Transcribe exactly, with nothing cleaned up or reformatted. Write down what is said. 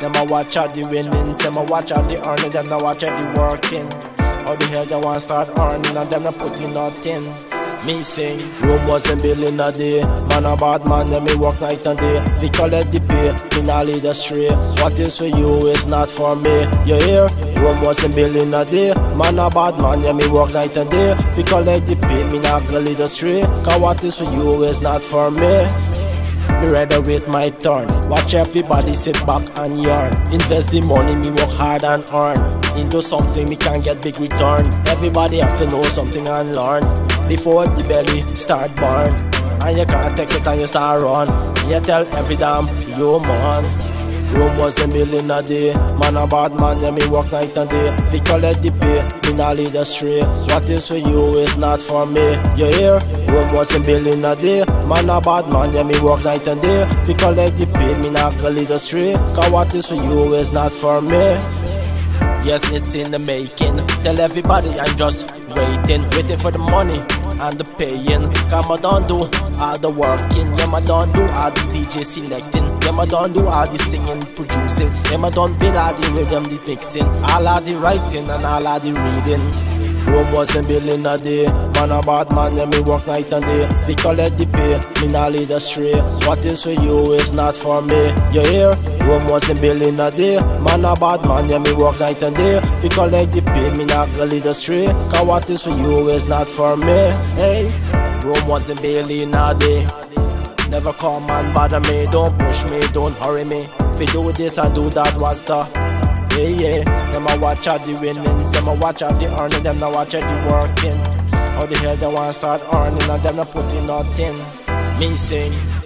Them I watch out the winning, them I watch out the earning, them I watch out the working. How the hell they wanna start earning and them not putting nothing. Me sing room wasn't building a day. Man a bad man, let me work night and day. We collect the pay, me not lead astray. What is for you is not for me. You hear? Room wasn't building a day. Man a bad man, let me work night and day. We collect the pay, me not gonna lead astray. Cause what is for you is not for me. Me rather wait my turn. Watch everybody sit back and yarn. Invest the money, me work hard and earn. Into something, me can get big return. Everybody have to know something and learn. Before the belly start burn. And you can't take it and you start run. You tell every damn you man. Room was a million a day. Man a bad man, yeah me work night and day. We collect the pay, me not lead astray. What is for you is not for me. You hear? Room was a million a day. Man a bad man, yeah me work night and day. We collect the pay, me not gonna lead astray. Cause what is for you is not for me. Yes, it's in the making. Tell everybody I'm just waiting. Waiting for the money and the paying. Cause I don't do all the working. Yeah, I don't do all the D J selecting. Yeah, I don't do all the singing, producing. Yeah, I don't build all the rhythm, the mixing. All of the writing and all of the reading. Room wasn't building a day. Man a bad man, yeah me work night and day. We collect the pay, me not lead astray. What is for you is not for me. You hear? Room wasn't building a day. Man a bad man, yeah me work night and day. We collect the pay, me not gonna lead astray. Cause what is for you is not for me. Hey, room wasn't building a day. Never come and bother me. Don't push me, don't hurry me. We do this and do that, what's the? Yeah, yeah, them I watch out the winnings, them I watch out the earning, them I watch out the working. How the hell they wanna start earning and them not putting nothing. Me sing.